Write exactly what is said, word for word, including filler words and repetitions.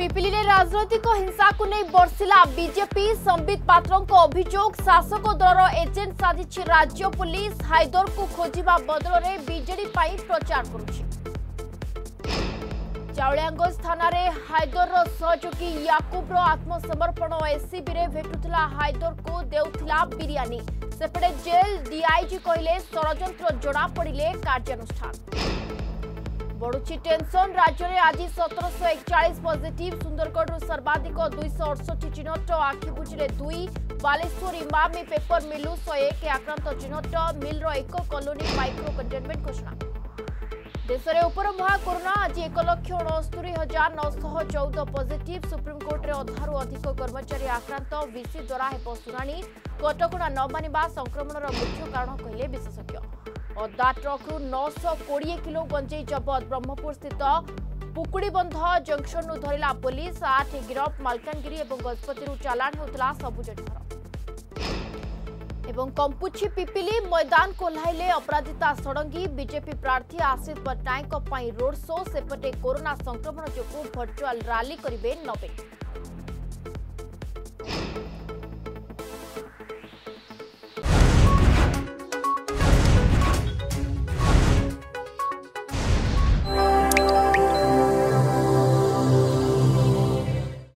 पिपिली राजनैतिक हिंसा को नहीं बर्षिला बीजेपी। संबित पात्रों अभियोग शासक दल एजेंट साजिश राज्य पुलिस हाइदर को खोजा बदल में बीजेडी प्रचार करउलियांगज थाना हाइदर सहयोगी याकूब आत्मसमर्पण एसीबी में भेटुला हाइदर को देउथिला बिरियानी। सेपटे जेल डीआईजी कहले षड़यंत्र जोड़ा पड़िले कार्यानुष्ठान। बढ़ुची टेंशन राज्य में आज सतरश एकचाश पजिट सुंदरगढ़ सर्वाधिक दुईश अड़सठ चिन्हट आखिबुझे दुई बालेश्वर इमामी पेपर मिलू एक आक्रांत चिन्हट मिलर एक कॉलोनी माइक्रो कंटेनमेंट घोषणा। देश में उपरमुहा कोरोना आज एक लक्ष अणस्तरी हजार नौशह चौदह पजिट सुप्रीमकोर्टे अधारू अधिक कर्मचारी आक्रांत वीसी द्वारा हो शुणी कटका न मानिबा संक्रमण मुख्य कारण कहले विशेषज्ञ। अदा ट्रक्रु नौश कोड़े किलो गंजेई जबत ब्रह्मपुर स्थित पुकुड़ीबंध जंक्शन धरला पुलिस। आठ गिरफ मालकानगिरी और गजपति चालाण होता सबुज एवं कंपुची पिपिली मैदान को ओह्लैले अपराजिता षडंगी। बीजेपी प्रार्थी आशीष पट्टनायक रोड शो। सेपटे कोरोना संक्रमण जो वर्चुअल रैली करेंगे नवीन।